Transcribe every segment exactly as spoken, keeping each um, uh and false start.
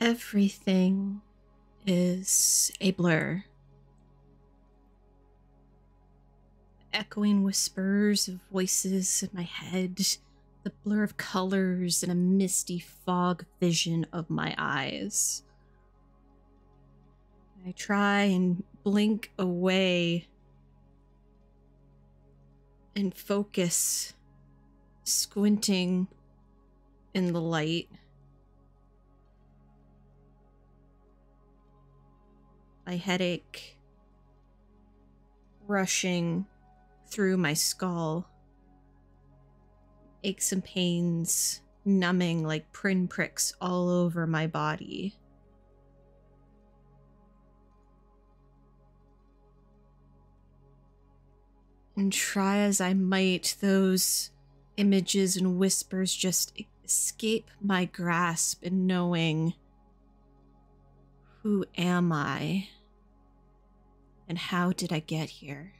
Everything is a blur. Echoing whispers of voices in my head, the blur of colors and a misty fog vision of my eyes. I try and blink away and focus, squinting in the light. My headache rushing through my skull. Aches and pains numbing like pinpricks all over my body. And try as I might, those images and whispers just escape my grasp, and knowing, who am I? And how did I get here?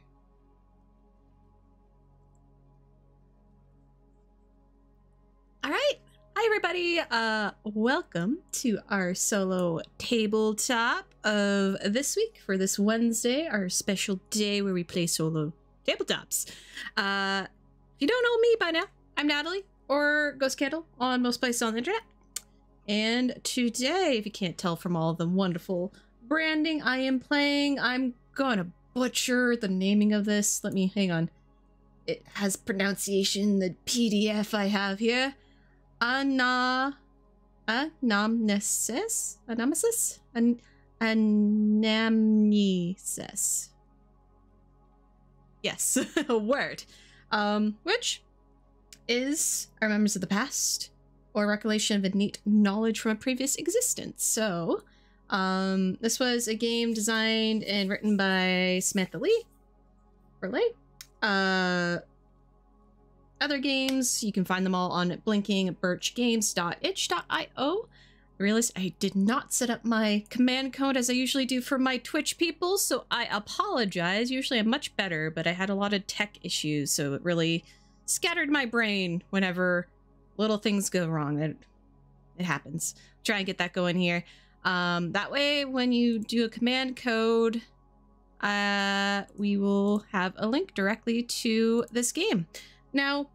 All right. Hi, everybody. Uh, welcome to our solo tabletop of this week for this Wednesday, our special day where we play solo tabletops. Uh, if you don't know me by now, I'm Natalie or Ghost Candle on most places on the internet. And today, if you can't tell from all the wonderful branding I am playing, I'm gonna butcher the naming of this. Let me hang on. It has pronunciation, the P D F I have here. Anna, Anamnesis, Anamnesis, An Anamnesis. Yes, a word, um, which is our remembrance of the past or recollection of innate knowledge from a previous existence. So, um, this was a game designed and written by Samantha Lee, or Lee. Uh, Other games, you can find them all on blinking birch games dot itch dot i o. I realized I did not set up my command code as I usually do for my Twitch people, so I apologize. Usually I'm much better, but I had a lot of tech issues, so it really scattered my brain whenever little things go wrong. It, it happens. Try and get that going here. Um, that way, when you do a command code, uh, we will have a link directly to this game. Now,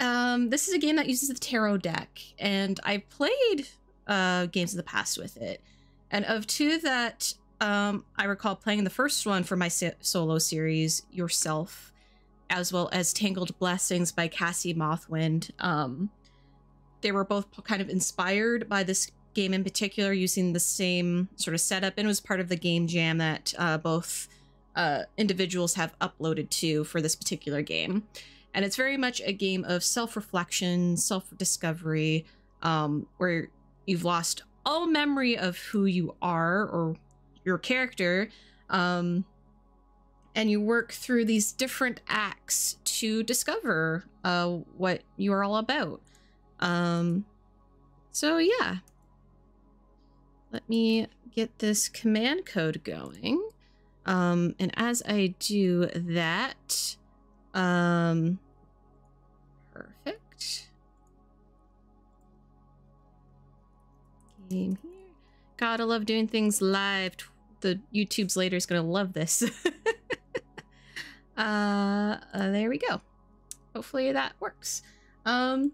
um, this is a game that uses the tarot deck, and I've played uh, games in the past with it. And of two that um, I recall playing, the first one for my solo series, Yourself, as well as Tangled Blessings by Cassie Mothwind. Um, they were both kind of inspired by this game in particular, using the same sort of setup, and it was part of the game jam that uh, both uh, individuals have uploaded to for this particular game. And it's very much a game of self-reflection, self-discovery, um, where you've lost all memory of who you are or your character, um, and you work through these different acts to discover uh, what you are all about. Um, so yeah, let me get this command code going. Um, and as I do that, um, perfect. Game here. Gotta love doing things live. The YouTube's later is gonna love this. uh, uh, there we go. Hopefully that works. Um,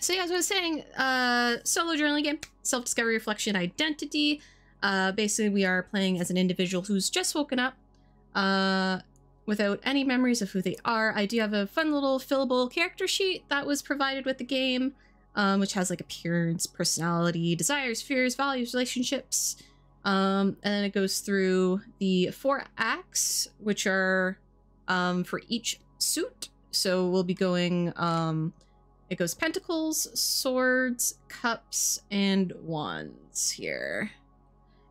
so yeah, as I was saying, uh, solo journaling game, self-discovery, reflection, identity. Uh, basically, we are playing as an individual who's just woken up, uh, without any memories of who they are. I do have a fun little fillable character sheet that was provided with the game, um, which has like appearance, personality, desires, fears, values, relationships. Um, and then it goes through the four acts, which are um, for each suit. So we'll be going, um, it goes pentacles, swords, cups, and wands here.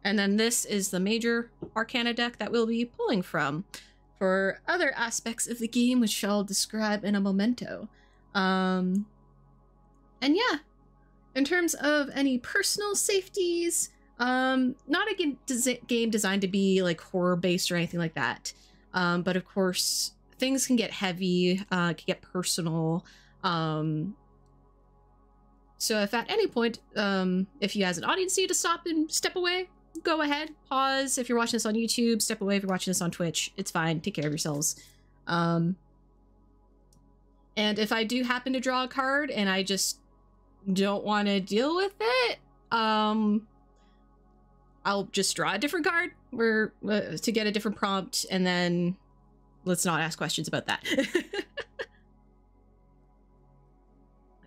And then this is the major arcana deck that we'll be pulling from for other aspects of the game, which I'll describe in a momento. Um, and yeah, in terms of any personal safeties, um, not a game, des- game designed to be like horror based or anything like that. Um, but of course, things can get heavy, uh, can get personal. Um, So if at any point, um, if you as an audience need to stop and step away, go ahead, pause. If you're watching this on YouTube, step away. If you're watching this on Twitch, it's fine. Take care of yourselves. Um, and if I do happen to draw a card and I just don't want to deal with it, um, I'll just draw a different card or, uh, to get a different prompt, and then let's not ask questions about that.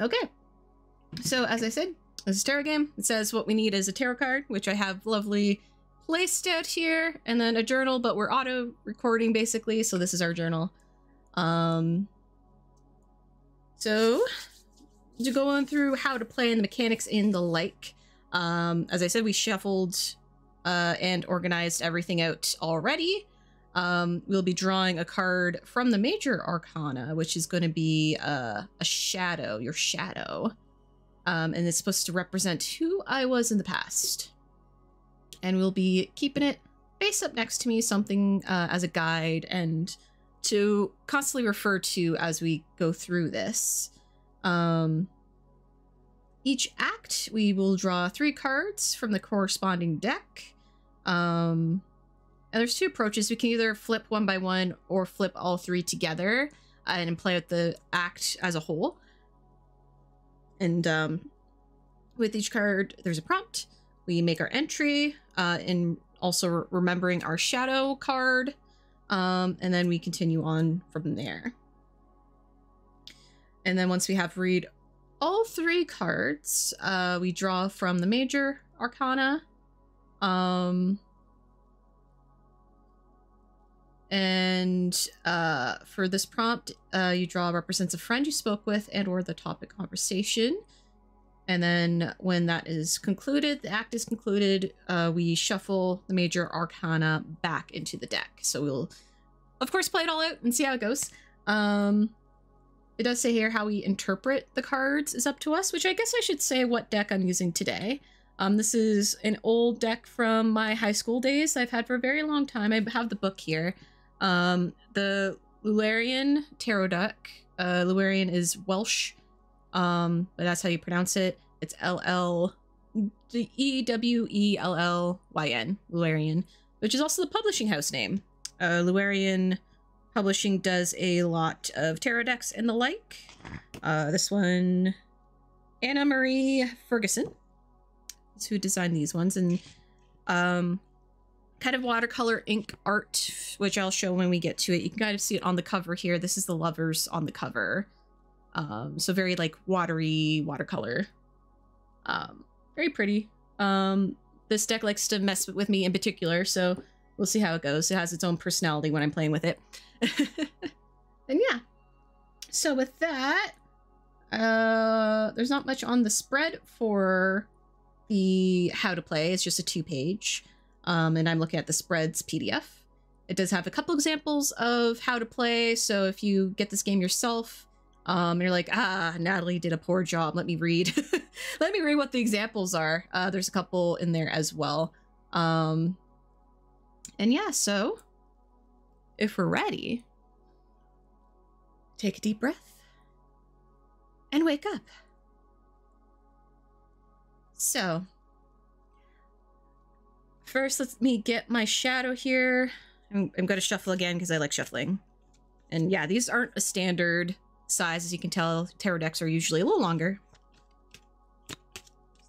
Okay. So, as I said, this is a tarot game. It says what we need is a tarot card, which I have lovely placed out here, and then a journal, but we're auto recording basically, so this is our journal. Um, so, to go on through how to play and the mechanics and the like, um, as I said, we shuffled uh, and organized everything out already. Um, we'll be drawing a card from the Major Arcana, which is going to be uh, a shadow, your shadow. Um, and it's supposed to represent who I was in the past. And we'll be keeping it face up next to me, something uh, as a guide and to constantly refer to as we go through this. Um, each act, we will draw three cards from the corresponding deck. Um, and there's two approaches. We can either flip one by one or flip all three together and play with the act as a whole. And um, with each card, there's a prompt. We make our entry, uh, and also re remembering our shadow card. Um, and then we continue on from there. And then once we have read all three cards, uh, we draw from the Major Arcana. Um, And uh, for this prompt, uh, you draw represents a friend you spoke with and or the topic conversation. And then when that is concluded, the act is concluded, uh, we shuffle the Major Arcana back into the deck. So we'll, of course, play it all out and see how it goes. Um, it does say here how we interpret the cards is up to us, which I guess I should say what deck I'm using today. Um, this is an old deck from my high school days I've had for a very long time. I have the book here. Um, the Llewellyn tarot deck, uh, Llewellyn is Welsh, um, but that's how you pronounce it. It's L L E W E L L Y N, Llewellyn, which is also the publishing house name. Uh, Llewellyn Publishing does a lot of tarot decks and the like. Uh, this one, Anna Marie Ferguson is who designed these ones, and, um... kind of watercolor ink art, which I'll show when we get to it. You can kind of see it on the cover here. This is the lovers on the cover. Um, so very like watery watercolor. Um, very pretty. Um, this deck likes to mess with me in particular, so we'll see how it goes. It has its own personality when I'm playing with it. And yeah. So with that, uh, there's not much on the spread for the how to play. It's just a two page. Um, and I'm looking at the spreads P D F. It does have a couple examples of how to play. So if you get this game yourself, um, you're like, ah, Natalie did a poor job. Let me read. Let me read what the examples are. Uh, there's a couple in there as well. Um, and yeah, so if we're ready, take a deep breath and wake up. So... first, let me get my shadow here. I'm, I'm going to shuffle again because I like shuffling. And yeah, these aren't a standard size. As you can tell, tarot decks are usually a little longer. So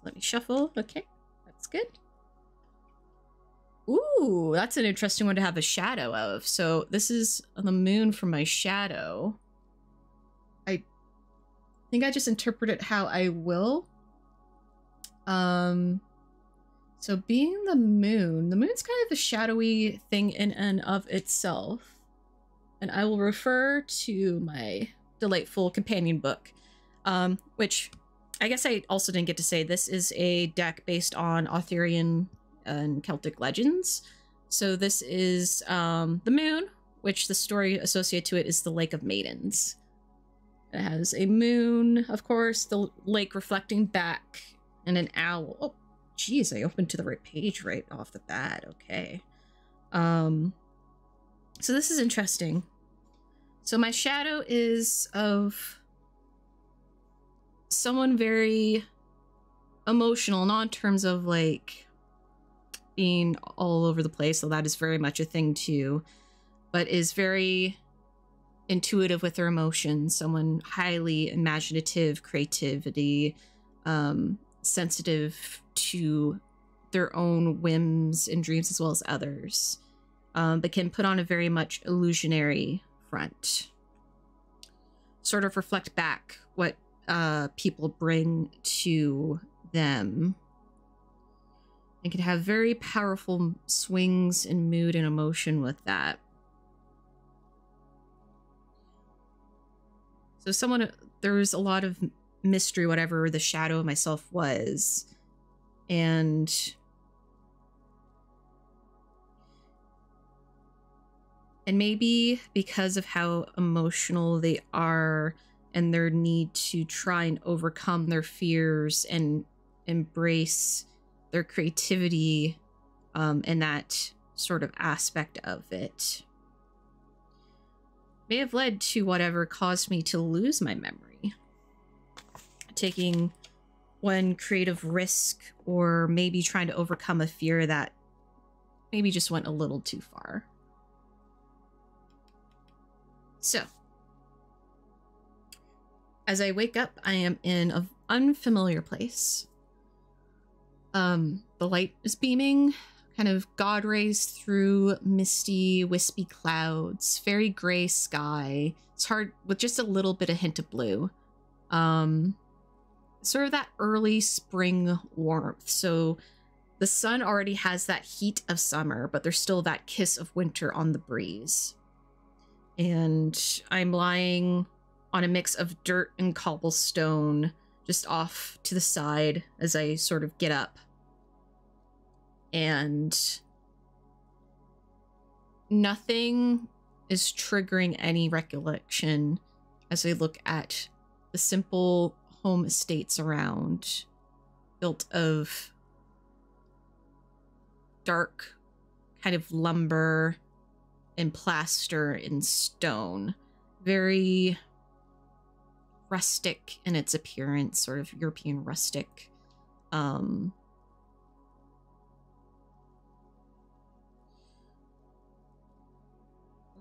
let me shuffle. Okay, that's good. Ooh, that's an interesting one to have a shadow of. So this is the moon for my shadow. I think I just interpret it how I will. Um... So being the moon, the moon's kind of a shadowy thing in and of itself. And I will refer to my delightful companion book, um, which I guess I also didn't get to say, this is a deck based on Arthurian and Celtic legends. So this is um, the moon, which the story associated to it is the Lake of Maidens. It has a moon, of course, the lake reflecting back, and an owl. Oh. Jeez, I opened to the right page right off the bat. Okay. Um, so this is interesting. So my shadow is of someone very emotional, not in terms of like being all over the place, so that is very much a thing too, but is very intuitive with their emotions, someone highly imaginative, creativity, um, sensitive to their own whims and dreams as well as others, um, but can put on a very much illusionary front. Sort of reflect back what uh, people bring to them. It can have very powerful swings in mood and emotion with that. So someone, there was a lot of mystery, whatever the shadow of myself was. And and maybe because of how emotional they are and their need to try and overcome their fears and embrace their creativity, um, and that sort of aspect of it, may have led to whatever caused me to lose my memory. Taking one creative risk, or maybe trying to overcome a fear that maybe just went a little too far. So, as I wake up, I am in an unfamiliar place. Um, the light is beaming, kind of God rays through misty, wispy clouds, very gray sky. It's hard, with just a little bit of hint of blue. Um, sort of that early spring warmth. So the sun already has that heat of summer, but there's still that kiss of winter on the breeze. And I'm lying on a mix of dirt and cobblestone, just off to the side as I sort of get up. And nothing is triggering any recollection as I look at the simple home estates around, built of dark kind of lumber and plaster and stone, very rustic in its appearance, sort of European rustic. Um,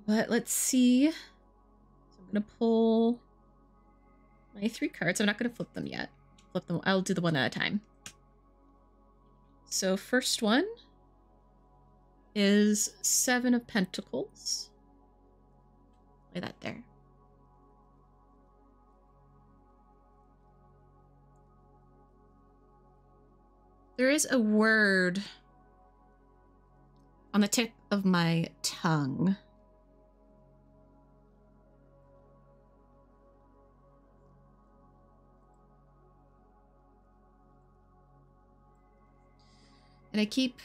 but let's see. So I'm gonna pull my three cards. I'm not gonna flip them yet. Flip them. I'll do the one at a time. So first one is Seven of Pentacles. Lay that there. There is a word on the tip of my tongue. And I keep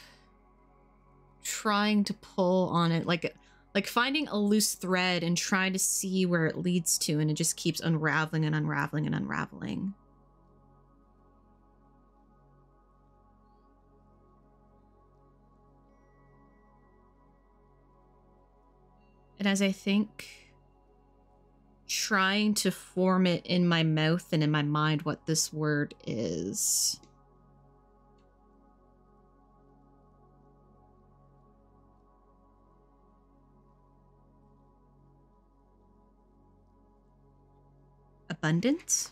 trying to pull on it, like like finding a loose thread and trying to see where it leads to, and it just keeps unraveling and unraveling and unraveling. And as I think, trying to form it in my mouth and in my mind what this word is, abundance?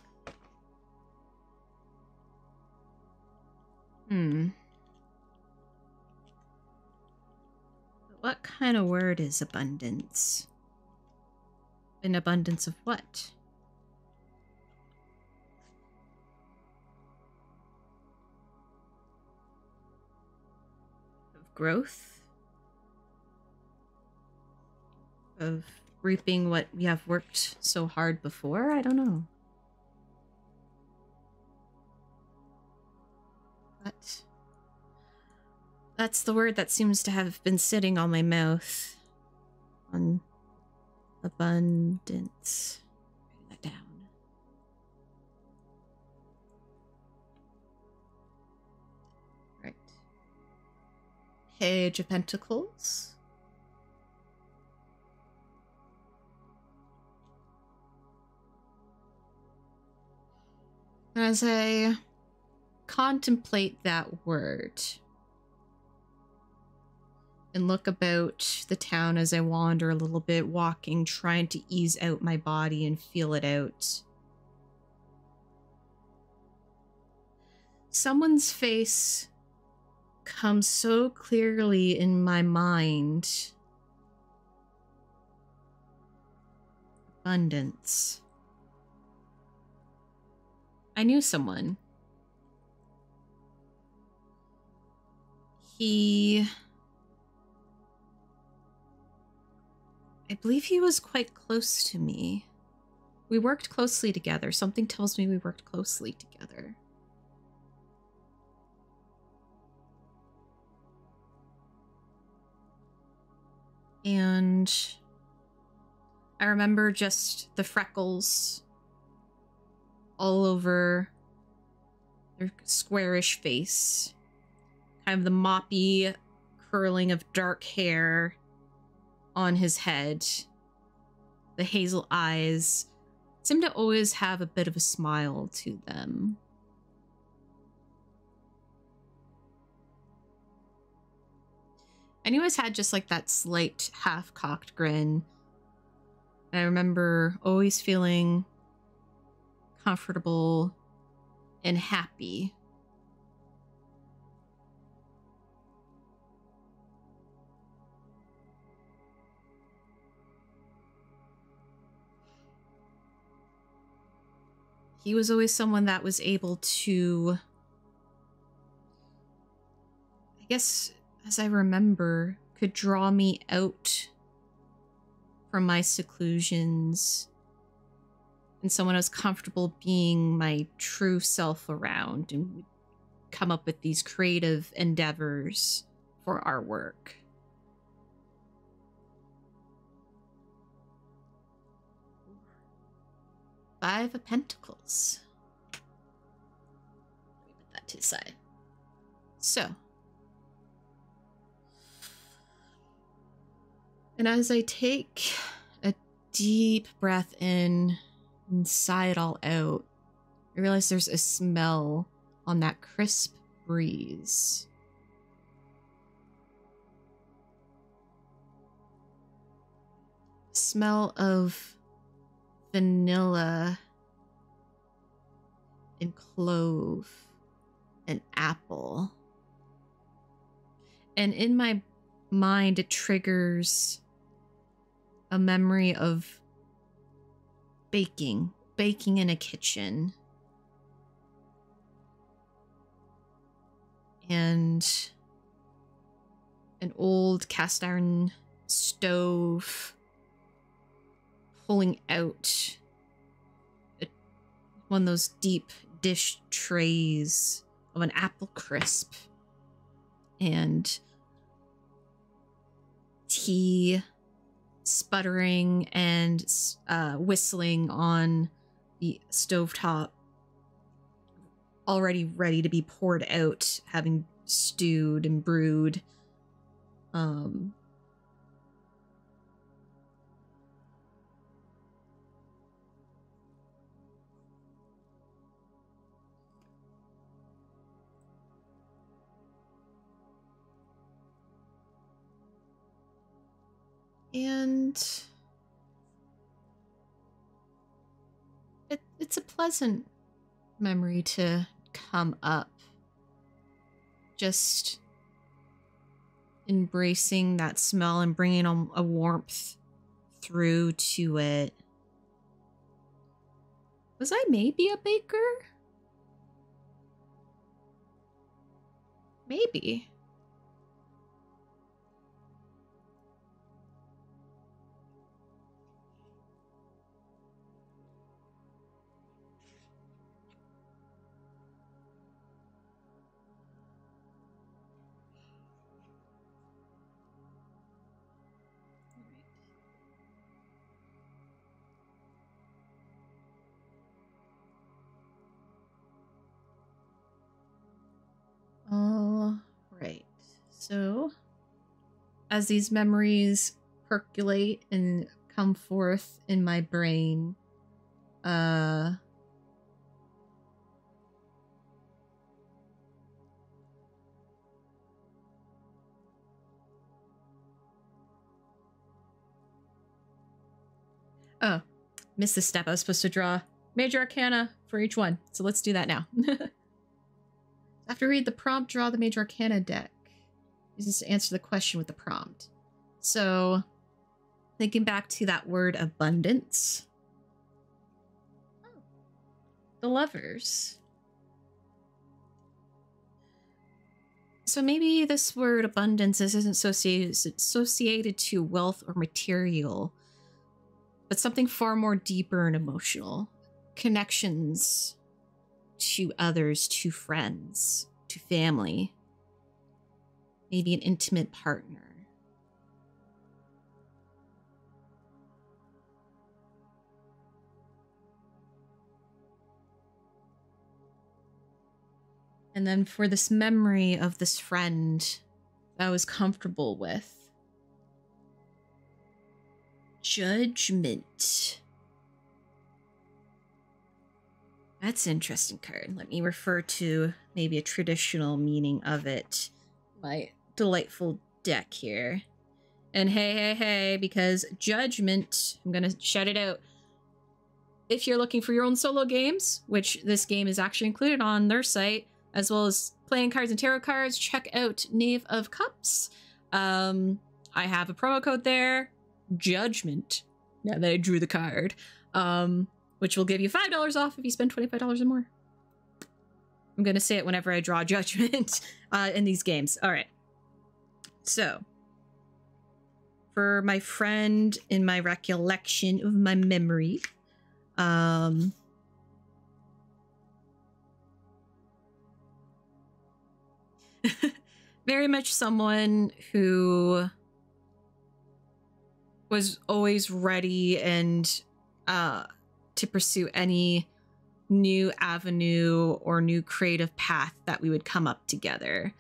Hmm. What kind of word is abundance? An abundance of what? Of growth? Of reaping what we have worked so hard before? I don't know. But that's the word that seems to have been sitting on my mouth. On abundance. Write that down. Right. Page of Pentacles. As I contemplate that word and look about the town as I wander a little bit, walking, trying to ease out my body and feel it out. Someone's face comes so clearly in my mind. Abundance. I knew someone. He... I believe he was quite close to me. We worked closely together. Something tells me we worked closely together. And I remember just the freckles all over their squarish face. Kind of the moppy curling of dark hair on his head. The hazel eyes seem to always have a bit of a smile to them. And he always had just like that slight half-cocked grin. And I remember always feeling comfortable and happy. He was always someone that was able to, I guess, as I remember, could draw me out from my seclusions, and someone I was comfortable being my true self around, and would come up with these creative endeavors for our work. Five of Pentacles. Let me put that to the side. So. And as I take a deep breath in and sigh it all out, I realize there's a smell on that crisp breeze. Smell of vanilla and clove and apple. And in my mind, it triggers a memory of baking, baking in a kitchen. And an old cast iron stove. Pulling out a, one of those deep dish trays of an apple crisp and tea sputtering and uh, whistling on the stovetop, already ready to be poured out, having stewed and brewed. Um... And it, it's a pleasant memory to come up. Just embracing that smell and bringing on a warmth through to it. Was I maybe a baker? Maybe. So, as these memories percolate and come forth in my brain, uh, Oh, missed this step. I was supposed to draw Major Arcana for each one. So let's do that now. After we read the prompt, draw the Major Arcana deck. This is to answer the question with the prompt. So thinking back to that word abundance. Oh, the Lovers. So maybe this word abundance isn't associated, it's associated to wealth or material, but something far more deeper and emotional. Connections to others, to friends, to family, maybe an intimate partner. And then for this memory of this friend that I was comfortable with. Judgment. That's an interesting card. Let me refer to maybe a traditional meaning of it. My delightful deck here. And hey, hey, hey, because judgment, I'm going to shout it out. If you're looking for your own solo games, which this game is actually included on their site, as well as playing cards and tarot cards, check out Knave of Cups. Um, I have a promo code there, Judgment, now that I drew the card, um, which will give you five dollars off if you spend twenty-five dollars or more. I'm going to say it whenever I draw Judgment uh, in these games. All right. So, for my friend in my recollection of my memory, um... very much someone who was always ready and uh, to pursue any new avenue or new creative path that we would come up together.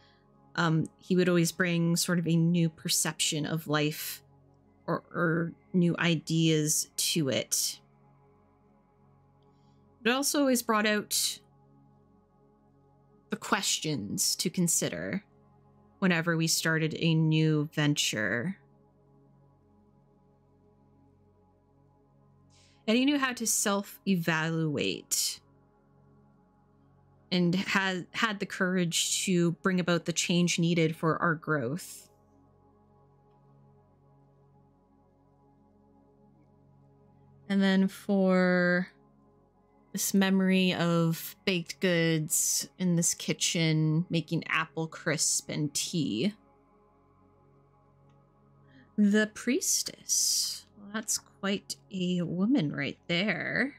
Um, he would always bring sort of a new perception of life or, or new ideas to it. It also always brought out the questions to consider whenever we started a new venture. And he knew how to self-evaluate and had, had the courage to bring about the change needed for our growth. And then for this memory of baked goods in this kitchen, making apple crisp and tea. The priestess. Well, that's quite a woman right there.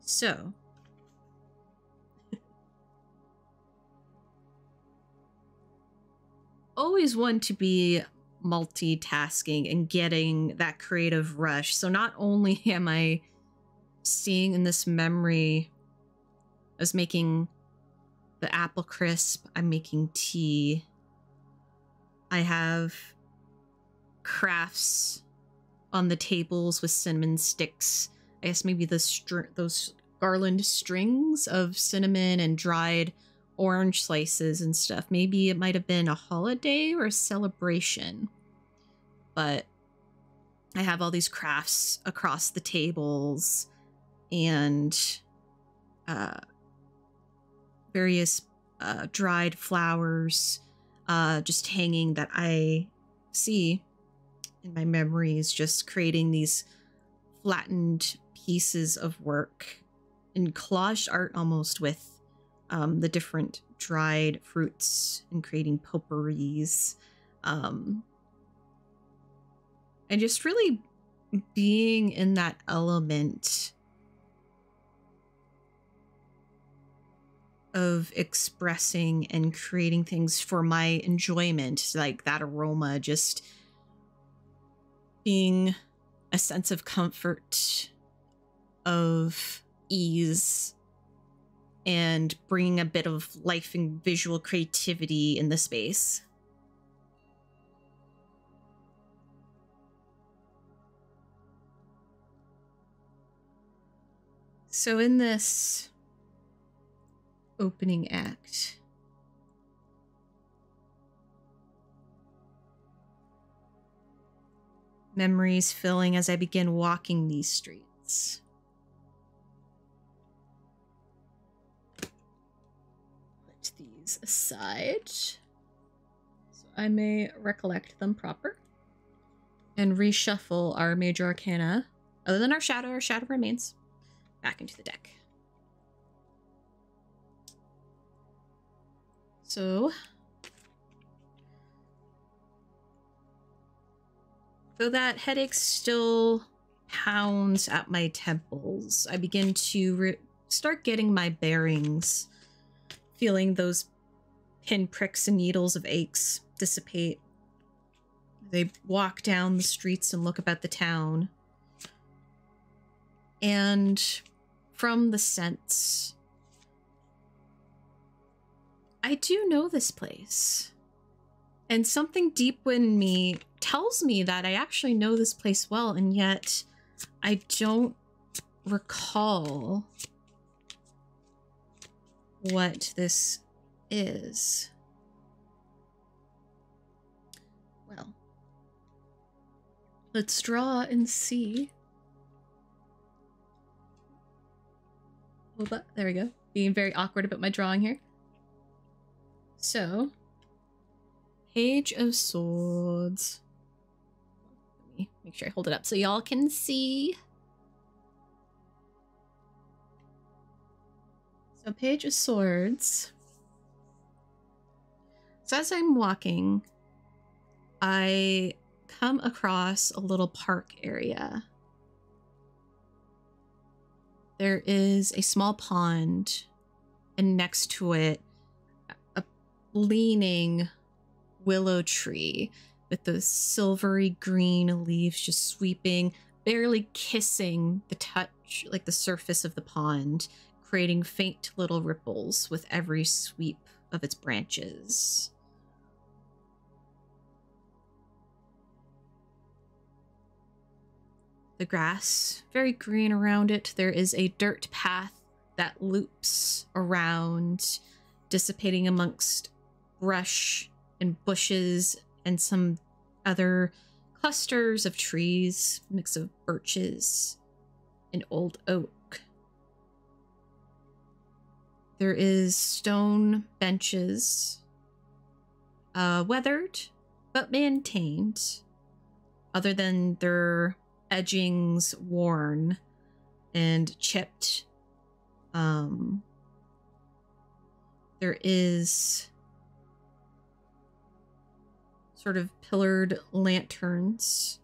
So. Always one to be multitasking and getting that creative rush. So not only am I seeing in this memory as making the apple crisp, I'm making tea, I have crafts on the tables with cinnamon sticks. I guess maybe the str those garland strings of cinnamon and dried orange slices and stuff. Maybe it might have been a holiday or a celebration, but I have all these crafts across the tables and uh, various uh, dried flowers uh, just hanging that I see in my memories, just creating these flattened pieces of work and collage art almost with Um, the different dried fruits and creating potpourris. Um, and just really being in that element of expressing and creating things for my enjoyment, like that aroma, just being a sense of comfort, of ease, and bringing a bit of life and visual creativity in the space. So in this opening act, memories filling as I begin walking these streets. Put these aside so I may recollect them proper. And reshuffle our major arcana, other than our shadow, our shadow remains, back into the deck. So, though that headache still pounds at my temples, I begin to re start getting my bearings, feeling those pinpricks and needles of aches dissipate. They walk down the streets and look about the town. And from the scents, I do know this place. And something deep in me tells me that I actually know this place well, and yet I don't recall what this is. Let's draw and see. Well, there we go. Being very awkward about my drawing here. So, Page of Swords. Let me make sure I hold it up so y'all can see. So, Page of Swords. So, as I'm walking, I come across a little park area. There is a small pond, and next to it, a leaning willow tree with those silvery green leaves just sweeping, barely kissing the touch, like the surface of the pond, creating faint little ripples with every sweep of its branches. The grass, very green around it. There is a dirt path that loops around, dissipating amongst brush and bushes and some other clusters of trees, mix of birches and old oak. There is stone benches, uh, weathered but maintained, other than their edgings worn and chipped. Um, there is sort of pillared lanterns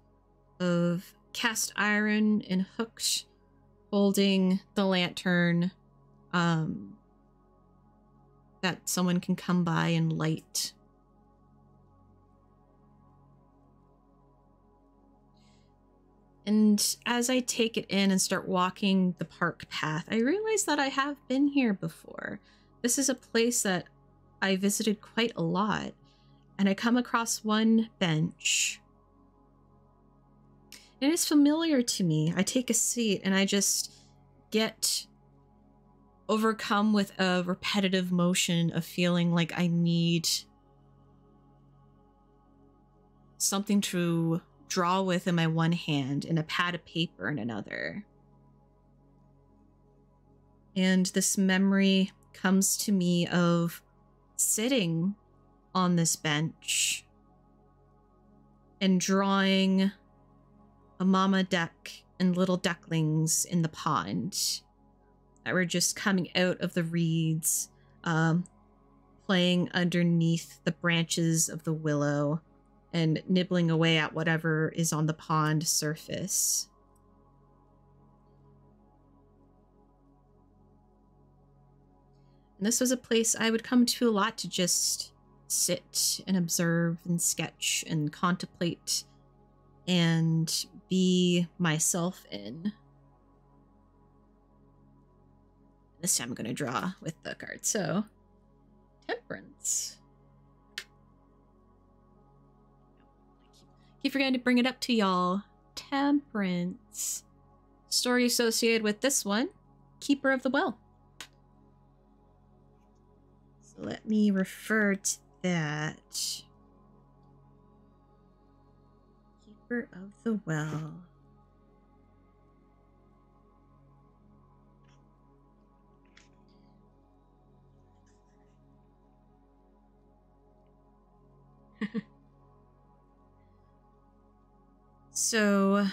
of cast iron and hooked, holding the lantern um, that someone can come by and light. And as I take it in and start walking the park path, I realize that I have been here before. This is a place that I visited quite a lot, and I come across one bench. It is familiar to me. I take a seat and I just get overcome with a repetitive motion of feeling like I need something to draw with in my one hand and a pad of paper in another. And this memory comes to me of sitting on this bench and drawing a mama duck and little ducklings in the pond that were just coming out of the reeds, um, playing underneath the branches of the willow and nibbling away at whatever is on the pond surface. And this was a place I would come to a lot to just sit and observe and sketch and contemplate and be myself in. This time I'm going to draw with the card. So, Temperance. Keep forgetting to bring it up to y'all. Temperance. Story associated with this one, Keeper of the Well. So let me refer to that. Keeper of the Well. So,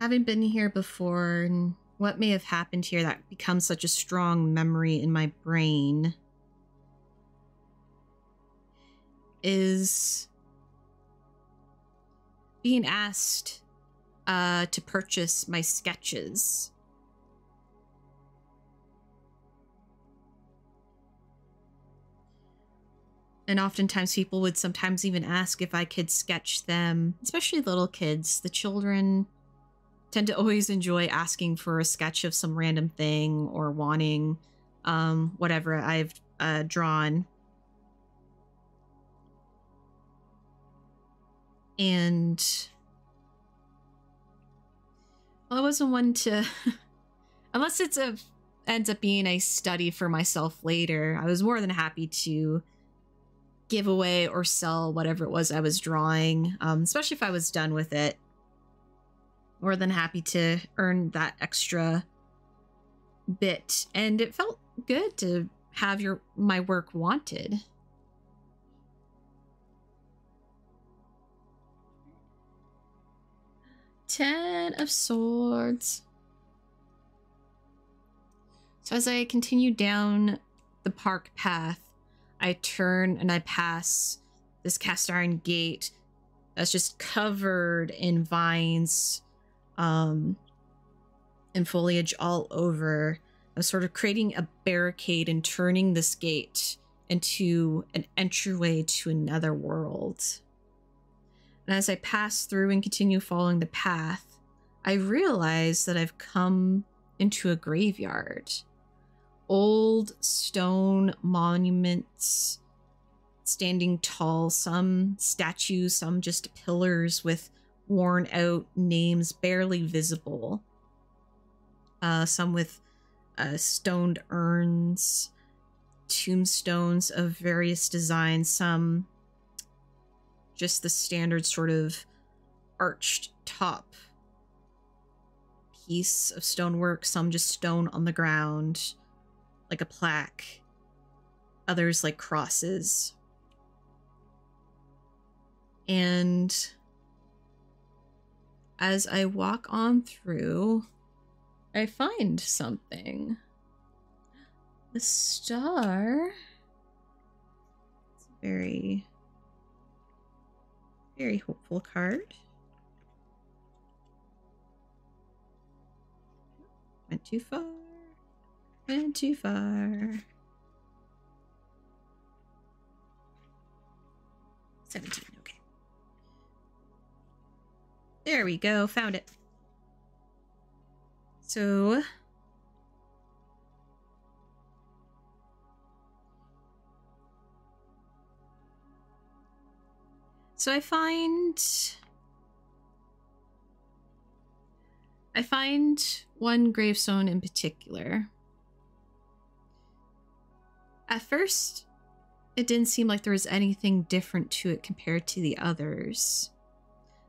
having been here before, and what may have happened here that becomes such a strong memory in my brain is being asked uh, to purchase my sketches. And oftentimes people would sometimes even ask if I could sketch them, especially little kids. The children tend to always enjoy asking for a sketch of some random thing or wanting um, whatever I've uh, drawn. And well, I wasn't one to, unless it's a, ends up being a study for myself later, I was more than happy to give away or sell whatever it was I was drawing, um, especially if I was done with it. More than happy to earn that extra bit, and it felt good to have your my work wanted. Ten of Swords. So as I continue down the park path, I turn and I pass this cast iron gate that's just covered in vines um, and foliage all over. I'm sort of creating a barricade and turning this gate into an entryway to another world. And as I pass through and continue following the path, I realize that I've come into a graveyard. Old stone monuments standing tall, some statues, some just pillars with worn out names barely visible, uh, some with uh, stoned urns, tombstones of various designs, some just the standard sort of arched top piece of stonework, some just stone on the ground, like a plaque, others like crosses. And as I walk on through, I find something. The star. It's a very, very hopeful card. Went too far. Went too far. seventeen, okay. There we go, found it. So, so I find, I find one gravestone in particular. At first, it didn't seem like there was anything different to it compared to the others,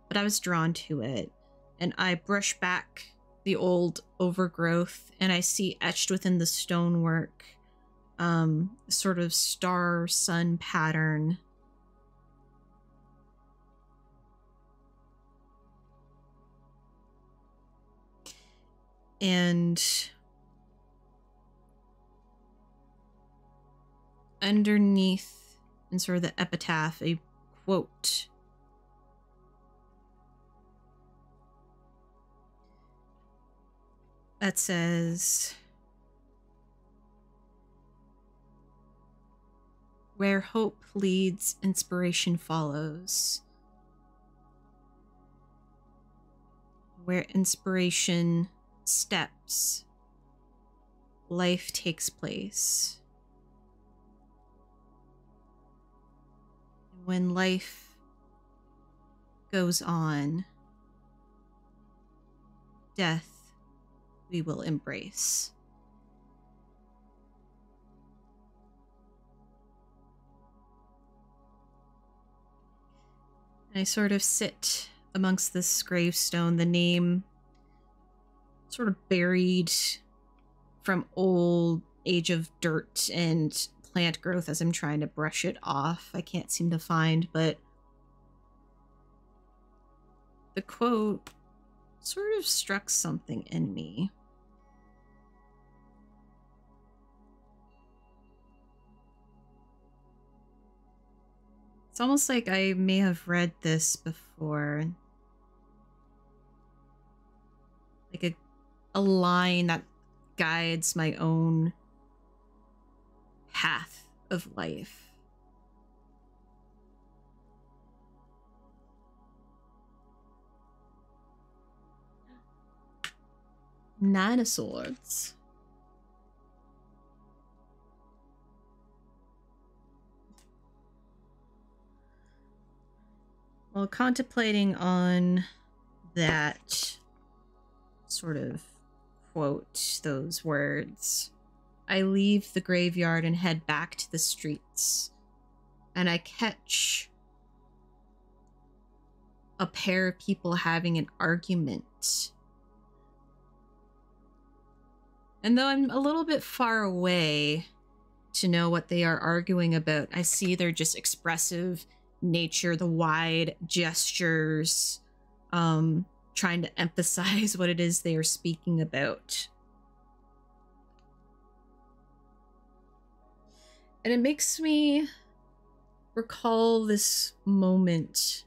but I was drawn to it, and I brush back the old overgrowth, and I see etched within the stonework um, sort of star sun pattern. And underneath, in sort of the epitaph, a quote. That says, "Where hope leads, inspiration follows. Where inspiration steps, life takes place. When life goes on, death we will embrace." I sort of sit amongst this gravestone, the name sort of buried from old age of dirt and plant growth as I'm trying to brush it off. I can't seem to find, but the quote sort of struck something in me. It's almost like I may have read this before. Like a, a line that guides my own path of life. Nine of Swords. Well, contemplating on that sort of quote, those words, I leave the graveyard and head back to the streets, and I catch a pair of people having an argument. And though I'm a little bit far away to know what they are arguing about, I see they're just expressive nature, the wide gestures, um, trying to emphasize what it is they are speaking about. And it makes me recall this moment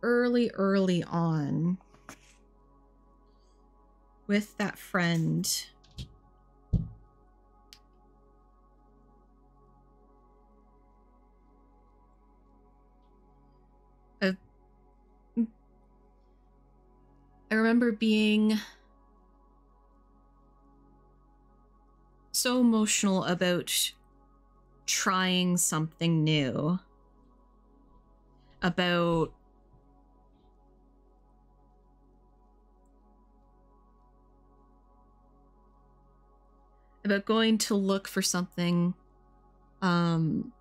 early, early on with that friend. I remember being so emotional about trying something new, about about going to look for something um,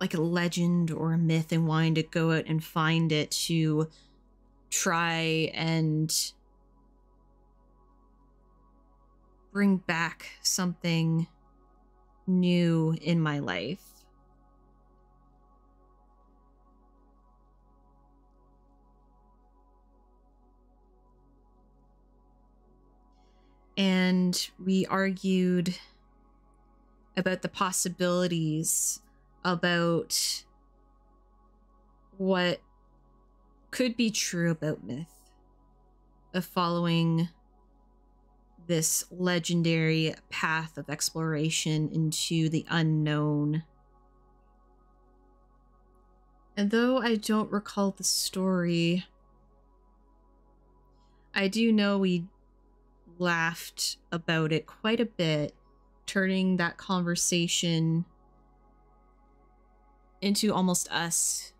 like a legend or a myth and wanting to go out and find it, to try and bring back something new in my life. And we argued about the possibilities, about what could be true about myth, of following this legendary path of exploration into the unknown. And though I don't recall the story, I do know we laughed about it quite a bit, turning that conversation into almost us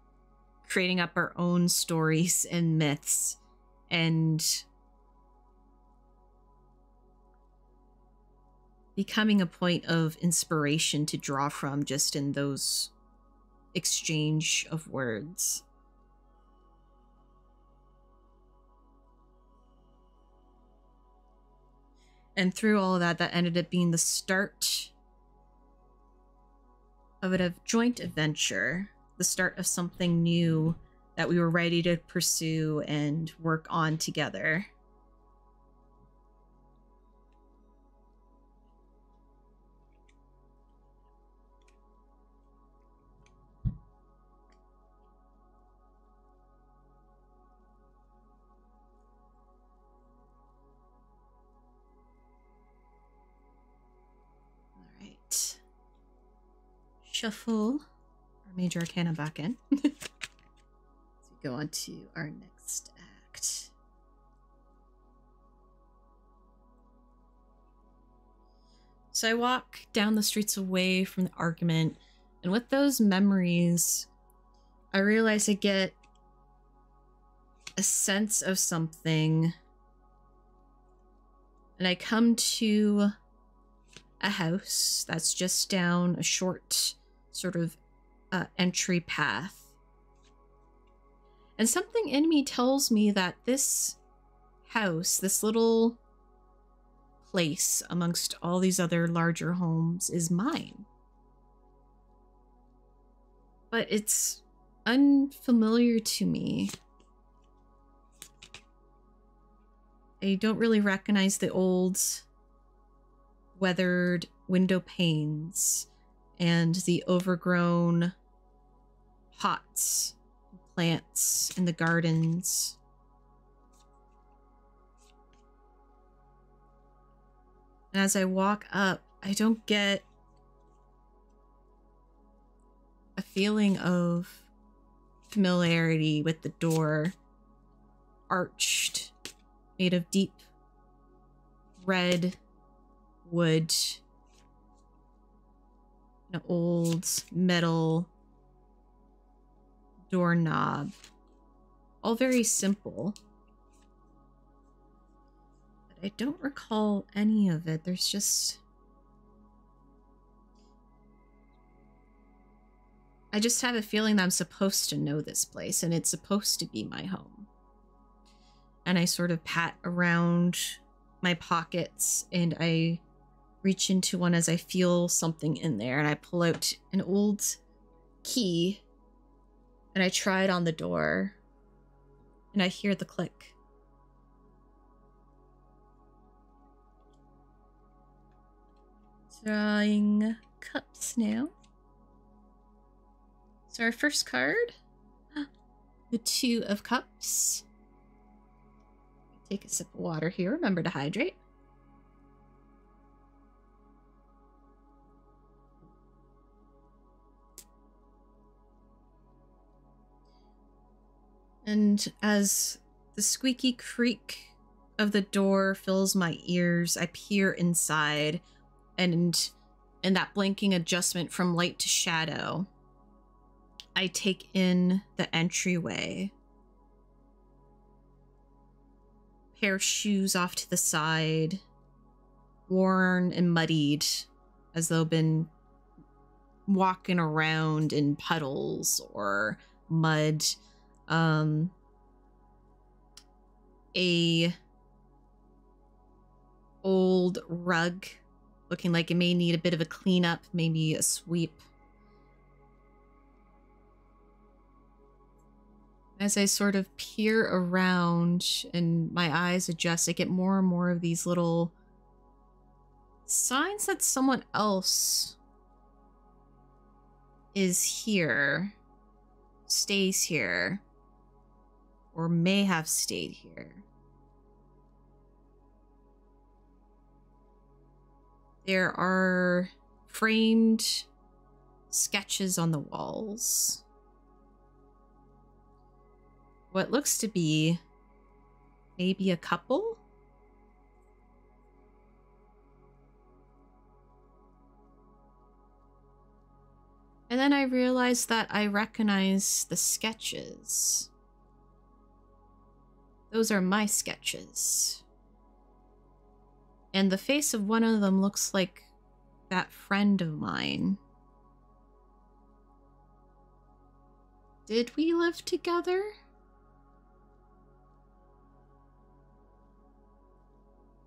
creating up our own stories and myths and becoming a point of inspiration to draw from just in those exchange of words. And through all of that, that ended up being the start of a joint adventure. The start of something new that we were ready to pursue and work on together. All right. Shuffle. Major Arcana back in. So we go on to our next act. So I walk down the streets away from the argument, and with those memories, I realize I get a sense of something, and I come to a house that's just down a short sort of Uh, entry path, And something in me tells me that this house, this little place amongst all these other larger homes, is mine. But it's unfamiliar to me. I don't really recognize the old weathered window panes and the overgrown pots, plants in the gardens. And as I walk up, I don't get a feeling of familiarity with the door, arched, made of deep red wood, an old metal doorknob, all very simple. But I don't recall any of it. There's just... I just have a feeling that I'm supposed to know this place, and it's supposed to be my home. And I sort of pat around my pockets, and I reach into one as I feel something in there, and I pull out an old key, and I try it on the door, and I hear the click. Drawing cups now. So our first card, the Two of Cups. Take a sip of water here. Remember to hydrate. And as the squeaky creak of the door fills my ears, I peer inside, and in that blinking adjustment from light to shadow, I take in the entryway. Pair of shoes off to the side, worn and muddied, as though been walking around in puddles or mud. Um, a old rug, looking like it may need a bit of a cleanup, maybe a sweep. As I sort of peer around and my eyes adjust, I get more and more of these little signs that someone else is here, stays here, or may have stayed here. There are framed sketches on the walls. What looks to be maybe a couple? And then I realized that I recognize the sketches. Those are my sketches. And the face of one of them looks like that friend of mine. Did we live together?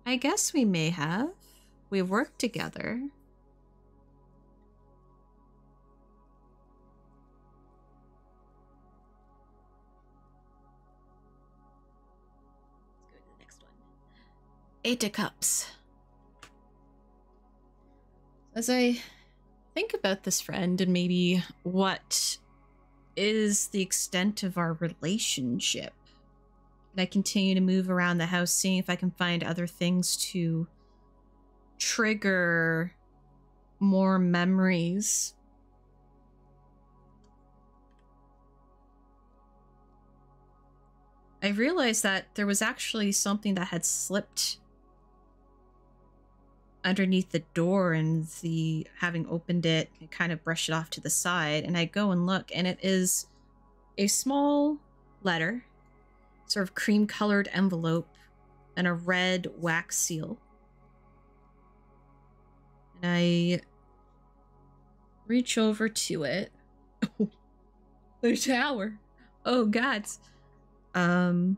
I guess we may have. We worked together. Let's go to the next one. Eight of Cups. As I think about this friend and maybe what is the extent of our relationship, and I continue to move around the house, seeing if I can find other things to trigger more memories. I realized that there was actually something that had slipped underneath the door, and the having opened it, I kind of brushed it off to the side, and I go and look, and it is a small letter, sort of cream-colored envelope, and a red wax seal. And I reach over to it. The tower. Oh, God. Um,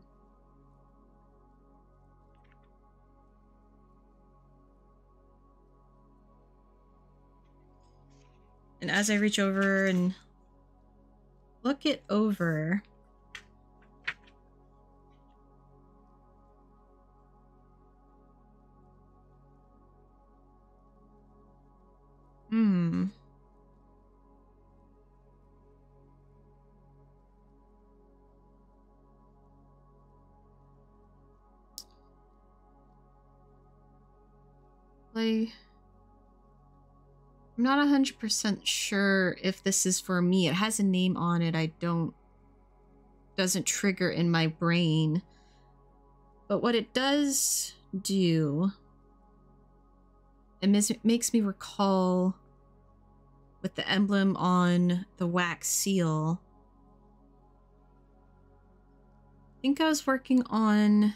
and as I reach over and look it over, Hmm. Like, I'm not a hundred percent sure if this is for me. It has a name on it. I don't, doesn't trigger in my brain. But what it does do, it mis- makes me recall with the emblem on the wax seal. I think I was working on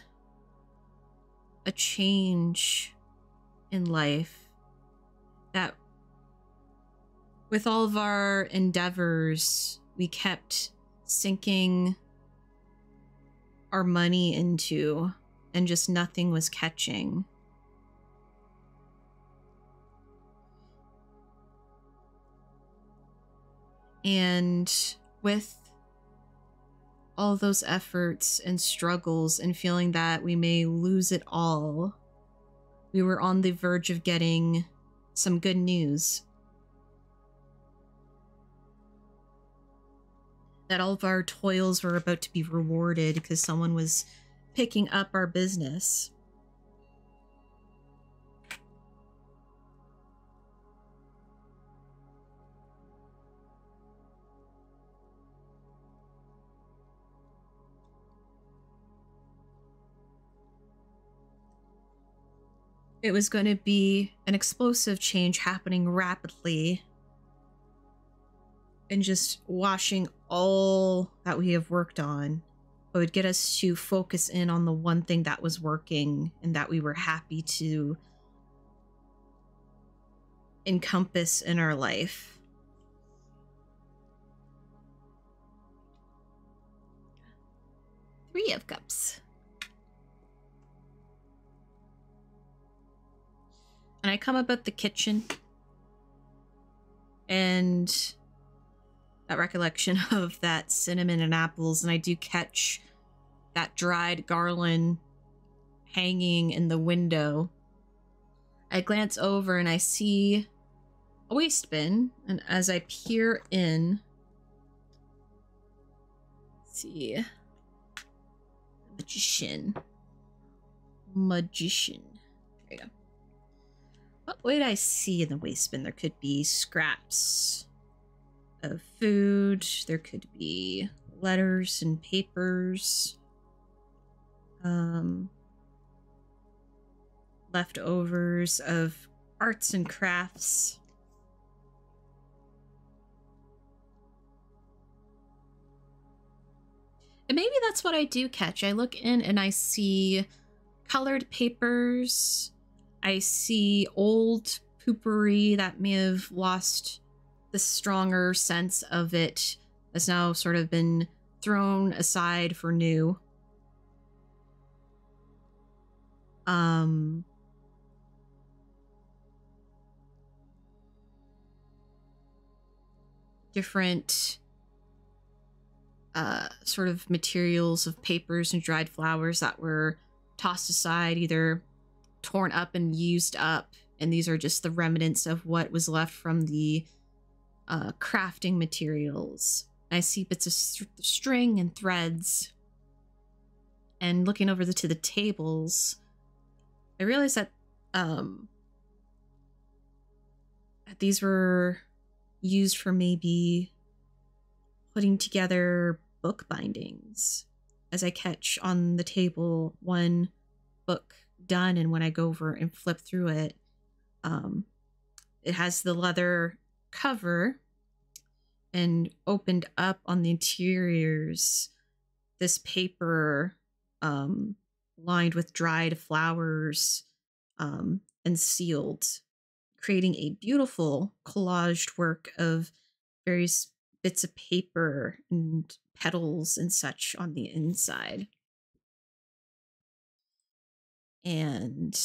a change in life, that with all of our endeavors, we kept sinking our money into, and just nothing was catching. And with all those efforts and struggles and feeling that we may lose it all, we were on the verge of getting some good news. That all of our toils were about to be rewarded because someone was picking up our business. It was going to be an explosive change happening rapidly and just washing all that we have worked on. It would get us to focus in on the one thing that was working and that we were happy to encompass in our life. Three of Cups. And I come about the kitchen and that recollection of that cinnamon and apples, and I do catch that dried garland hanging in the window. I glance over and I see a waste bin, and as I peer in, let's see, magician, magician, there you go. What did I see in the waste bin? There could be scraps of food. There could be letters and papers. Um, leftovers of arts and crafts. And maybe that's what I do catch. I look in and I see colored papers. I see old poopery that may have lost the stronger sense of it, that's now sort of been thrown aside for new. Um, different uh, sort of materials of papers and dried flowers that were tossed aside, either torn up and used up, and these are just the remnants of what was left from the uh, crafting materials. I see bits of st string and threads, and looking over the, to the tables, I realized that, um, that these were used for maybe putting together book bindings, as I catch on the table one book done, and when I go over and flip through it, um, it has the leather cover, and opened up on the interiors this paper um, lined with dried flowers um, and sealed, creating a beautiful collaged work of various bits of paper and petals and such on the inside. And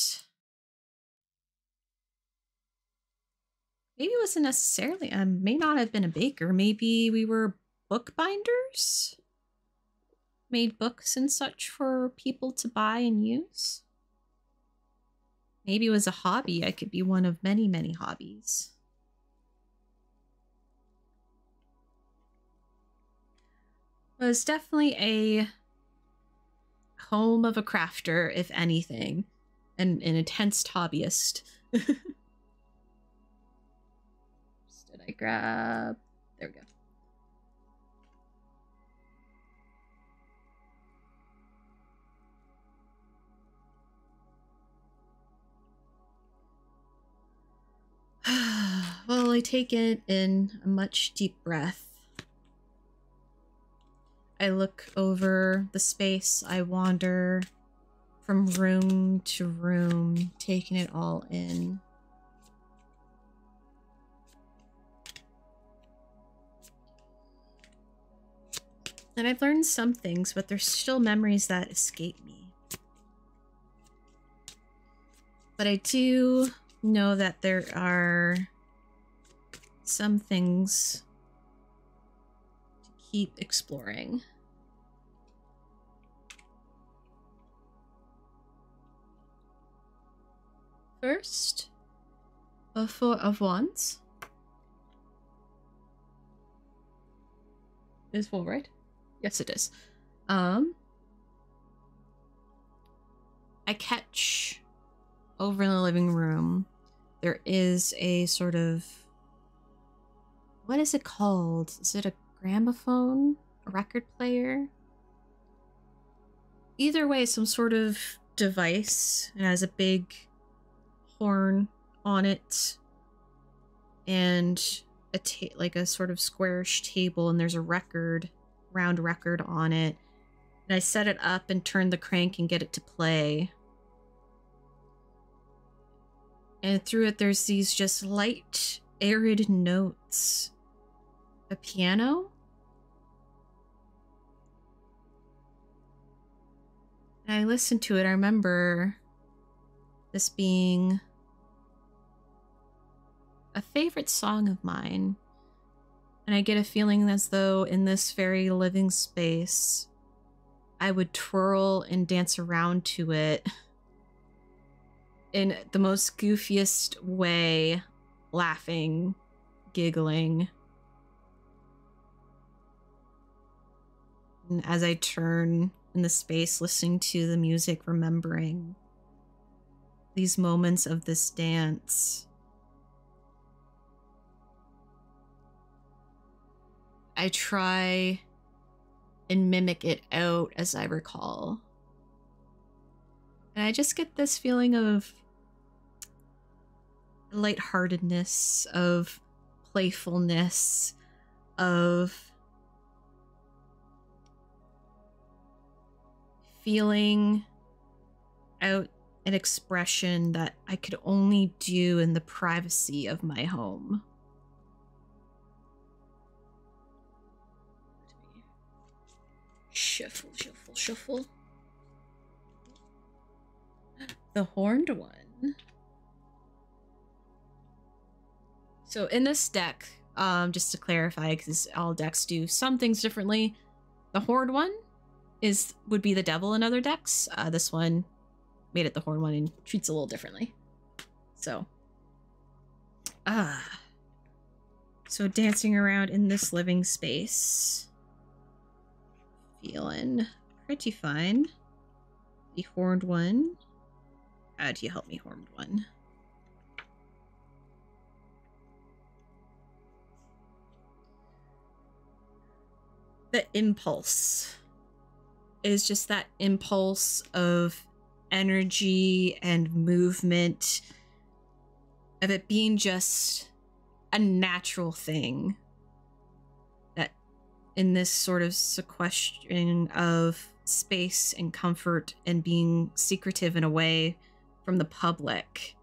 maybe it wasn't necessarily, um, may not have been a baker. Maybe we were bookbinders, made books and such for people to buy and use. Maybe it was a hobby. I could be one of many, many hobbies. It was definitely a home of a crafter, if anything, and an intense hobbyist. Did I grab? There we go. Well, I take it in a much deep breath. I look over the space. I wander from room to room, taking it all in. And I've learned some things, but there's still memories that escape me. But I do know that there are some things to keep exploring. First, a Four of Wands. Is full, right? Yes, it is. Um, I catch over in the living room. There is a sort of, what is it called? Is it a gramophone? A record player? Either way, some sort of device. It has a big horn on it. And a ta like a sort of squarish table, and there's a record, round record on it. And I set it up and turn the crank and get it to play. And through it, there's these just light, arid notes. A piano? And I listened to it. I remember this being a favorite song of mine. And I get a feeling as though in this very living space, I would twirl and dance around to it in the most goofiest way, laughing, giggling. And as I turn in the space, listening to the music, remembering these moments of this dance, I try and mimic it out as I recall. And I just get this feeling of lightheartedness, of playfulness, of feeling out an expression that I could only do in the privacy of my home. Shuffle, shuffle, shuffle. The horned one. So in this deck, um, just to clarify, because all decks do some things differently, the horned one is would be the devil in other decks. Uh, this one made it the horned one and treats it a little differently. So, ah, so dancing around in this living space. Feeling pretty fine. The horned one. How do you help me, horned one? The impulse is just that impulse of energy and movement, of it being just a natural thing. In this sort of sequestration of space and comfort and being secretive in a way from the public,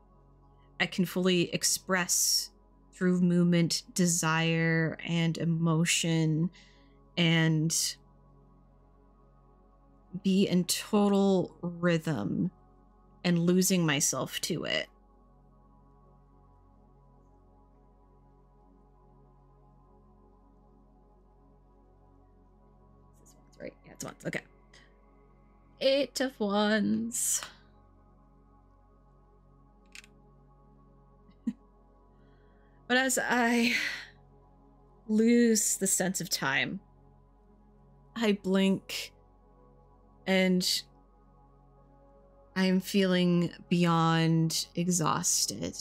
I can fully express through movement, desire and emotion and be in total rhythm and losing myself to it. This one's right. Yeah, it's once. Okay. Eight of Wands. But as I lose the sense of time, I blink and I am feeling beyond exhausted.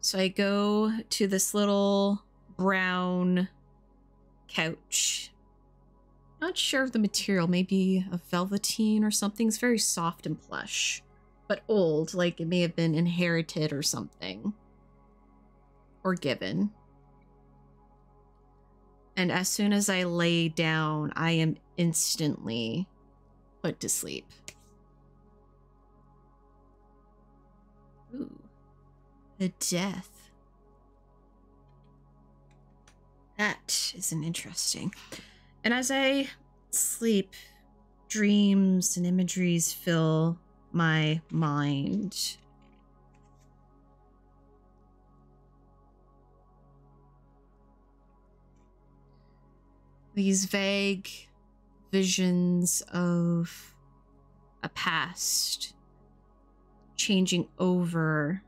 So I go to this little brown couch. Not sure of the material, maybe a velveteen or something. It's very soft and plush, but old, like it may have been inherited or something, or given. And as soon as I lay down, I am instantly put to sleep. Ooh, the death. That isn't interesting. And as I sleep, dreams and imageries fill my mind. These vague visions of a past changing over.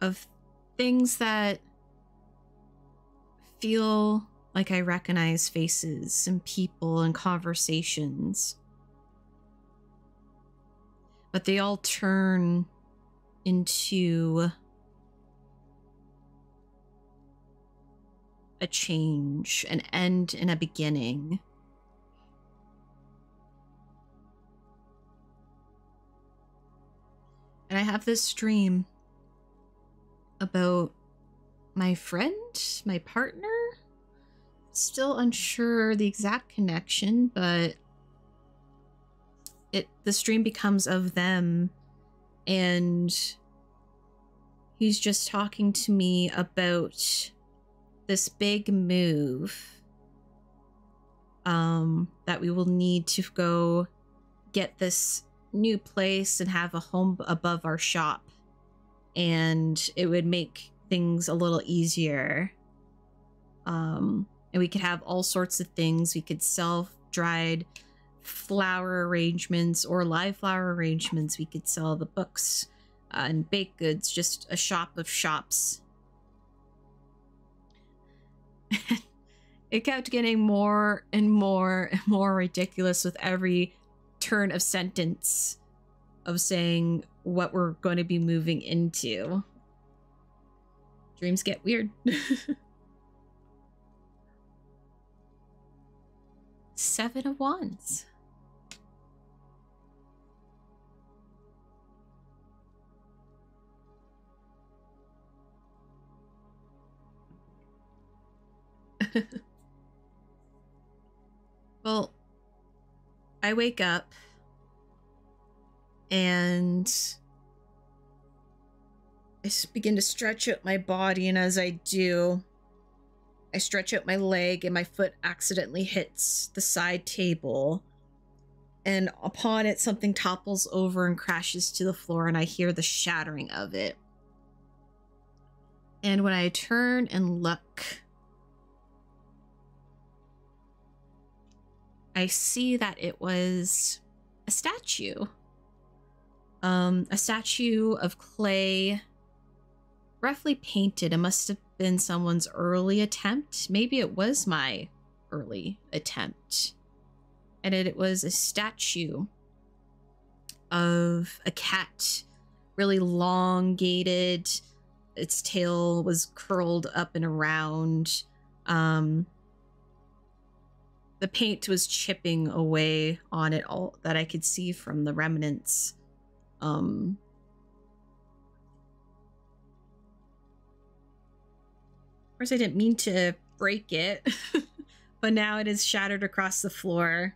Of things that feel like I recognize faces and people and conversations. But they all turn into a change, an end and a beginning. And I have this dream about my friend, my partner. Still unsure the exact connection, but it this dream becomes of them, and he's just talking to me about this big move um, that we will need to go get this new place and have a home above our shop, and it would make things a little easier. Um, and we could have all sorts of things. We could sell dried flower arrangements or live flower arrangements. We could sell the books uh, and baked goods, just a shop of shops. It kept getting more and more and more ridiculous with every turn of sentence of saying what we're going to be moving into. Dreams get weird. Seven of Wands. Well, I wake up and I begin to stretch out my body, and as I do, I stretch out my leg and my foot accidentally hits the side table, and upon it something topples over and crashes to the floor, and I hear the shattering of it. And when I turn and look, I see that it was a statue. Um, a statue of clay, roughly painted. It must have been someone's early attempt. Maybe it was my early attempt. And it, it was a statue of a cat, really elongated. Its tail was curled up and around. Um, the paint was chipping away on it, all that I could see from the remnants. Um... Of course, I didn't mean to break it, but now it is shattered across the floor.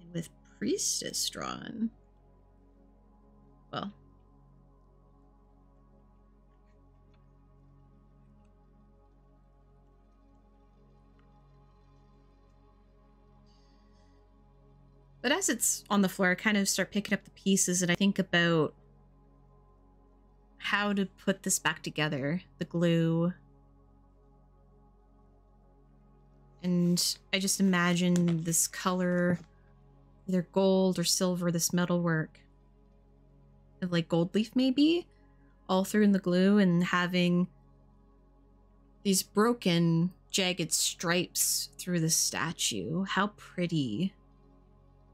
And with Priestess drawn. Well, But as it's on the floor, I kind of start picking up the pieces and I think about how to put this back together, the glue. And I just imagine this color, either gold or silver, this metalwork of like gold leaf maybe, all through in the glue, and having these broken, jagged stripes through the statue. How pretty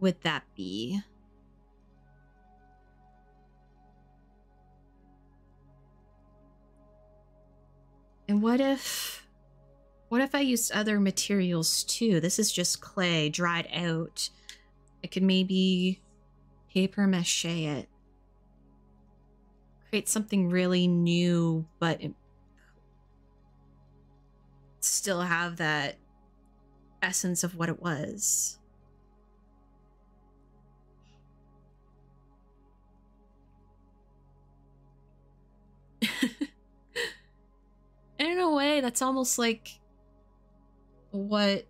would that be? And what if, what if I used other materials too? This is just clay, dried out. I could maybe paper mache it. Create something really new, but still have that essence of what it was. And in a way, that's almost like what